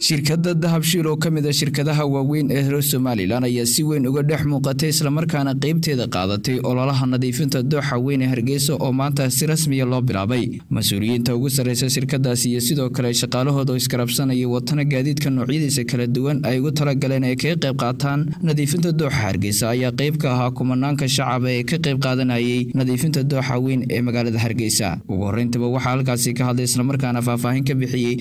shirkadda Dahabshiil oo kamid ah shirkadaha waaweyn ee Soomaaliland ayaa si weyn uga dhex muuqatay isla markaana qaybteeda qaadatay ololaha nadiifinta dooxa weyn ee Hargeysa oo maanta si rasmi ah loo bilaabay. Mas'uuliyiinta ugu sarreeya shirkadaasi iyo sidoo kale shaqaalahooda oo iskarabsanaya wadana gaadiidka noocyadiisa kala duwan ay ugu talagaleen ay ka qayb qaataan nadiifinta dooxa Hargeysa ayaa qayb ka ah kumanaanka shacab ee ka qayb qaadanayay nadiifinta dooxa weyn ee magaalada Hargeysa. Ugu horreyntiba waxa halkaasii ka hadlay isla markaana faahfaahin ka bixiyay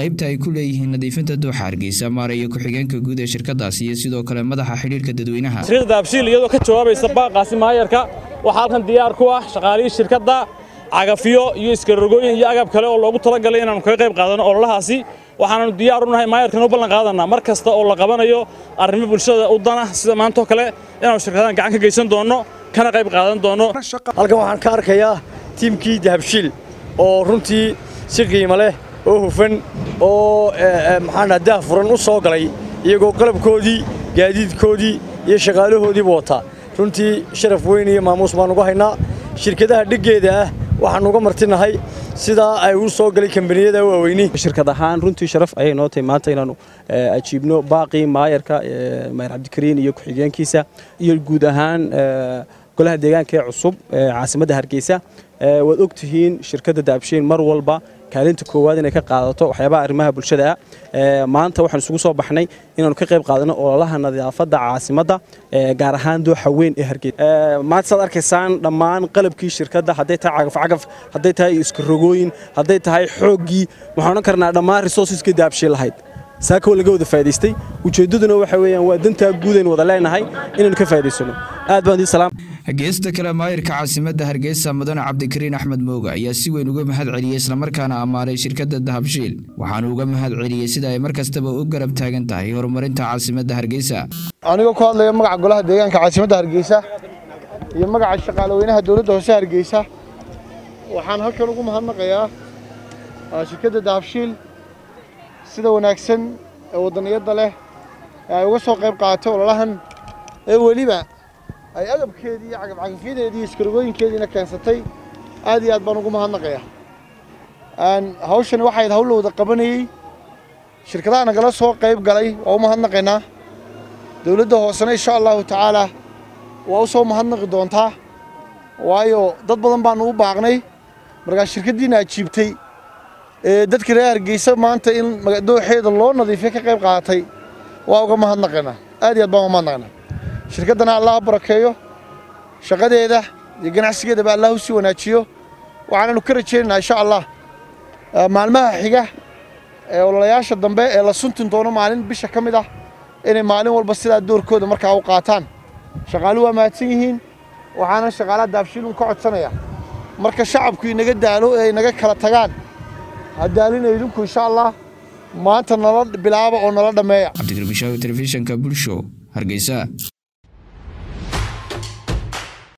qaybta ay ku leeyihiin nadiifinta dooxa Hargeysa maarayo ku xigeenka guud ee shirkadaasi iyo sidoo kale madaxa xiriirka dadweynaha shirkadda Dahabshiil iyadoo ka jawaabaysa baaqaasi maayarka waxa halkan diyaar ku ah shaqaalihiin shirkadda cagafiyo iyo iskarogooyin iyo agab kale oo loogu talagalay inaan ka qayb qaadano ololahaasi waxaanu diyaar u nahay maayarkan u ballan qaadanaa markasta oo la qabanayo arrimo bulshada u dana sida maanta kale inaan shirkadahan gacan ka geysan doono kana qayb qaadan doono halkan waxaan ka arkayaa tiimkii Dahabshiil oo runtii si qiimo leh oo hufan oo maxana daafran u soo galay iyagoo qalabkoodii gaadiidkoodii iyo shaqaalahoodii wata runtii sharaf weyn iyo maamuus baan ugu haynaa shirkadaha dhigeeda ah waxaan uga martinahay sida ay u soo galay kambaniyada waaweyn shirkadahan runtii sharaf ayay noo tahay maanta inaanu ajiibno baaqi maayarka maayar Cabdikariin iyo ku xigeenkiisa iyo guud ahaan golaha deegaanka ee cusub caasimadda Hargeysa waad ogtihiin shirkadda Dahabshiil mar walba kaalinta koowaad inay ka qaadato waxyaabaha arrimaha bulshada maanta waxaan isugu soo baxnay inaan ka qayb qaadano ololaha nadaafadda caasimadda gaar ahaan dooxa weyn ee Hargeysa maanta saad arkaysaan dhammaan qalabkii shirkadda haday tahay cagaf haday tahay iskarogooyin haday tahay xoogi waxaan oran karnaa dhammaan resourceska Dahabshiil lahayd saako laga wada faa'iideystay ujeedaduna waxa weeyaan waa danta guud ee wada leenahay inaan ka faa'iideysano aad baan idin salaam Geesta kala maayirka caasimadda Hargeysa Madana Cabdikariin Axmed Mooga ayaa si weyn uga mahad celiyay isla markaana amaaray shirkadda Dahabshiil waxaanu uga mahad celiyay sida ay markastaba u garab taagan tahay horumarinta caasimadda Hargeysa aniga ku hadlayo magaca golaha deegaanka caasimadda Hargeysa iyo magaca shaqaaleynaha dawladda hoose Hargeysa waxaan halkan ugu mahadnaqayaa shirkadda Dahabshiil sida wanaagsan ee wadaniyada leh ay uga soo qayb qaato ololahan ee waliba ay agabkeedii cagaf-cagafyadeedii iskarogooyinkeedina keensatay aad iyo aad baan ugu mahadnaqayaa hawshan waxa ay hawl wada qabanayay shirkadaha nagala soo qayb galay oo u mahadnaqaynaa dawladda hoosena insha Allahu ta'ala waa soo mahadnaqi doontaa waayo dad badan baan u baaqnay marka shirkadiina ajiibtay ee dadkii reer Hargeysa maanta in dooxeeda loo nadiifiyo ka qayb qaatay waa uga mahadnaqaynaa aad iyo aad baan ugu mahadnaqaynaa shirkadana Allah barakeeyo shaqadeeda iyo ganacsigeeda ba Allah si wanaajiyo waxaanu ka rajaynaynaa insha Allah maalmaha xiga ee ololayaasha dambe ee la suntin doono maalin bisha kamid ah inay maalin walba sida doorkooda markaa u qaataan shaqaaluhu waa maadsan yihiin waxaana shaqaalada Dahabshiil ka codsanayaa marka shacabku inaga daalo ee inaga kala tagaan hadaalina idinku insha Allah maanta nala bilaabo oo nala dhameeya Cabdikariin Shaw television ka bulsho Hargeysa.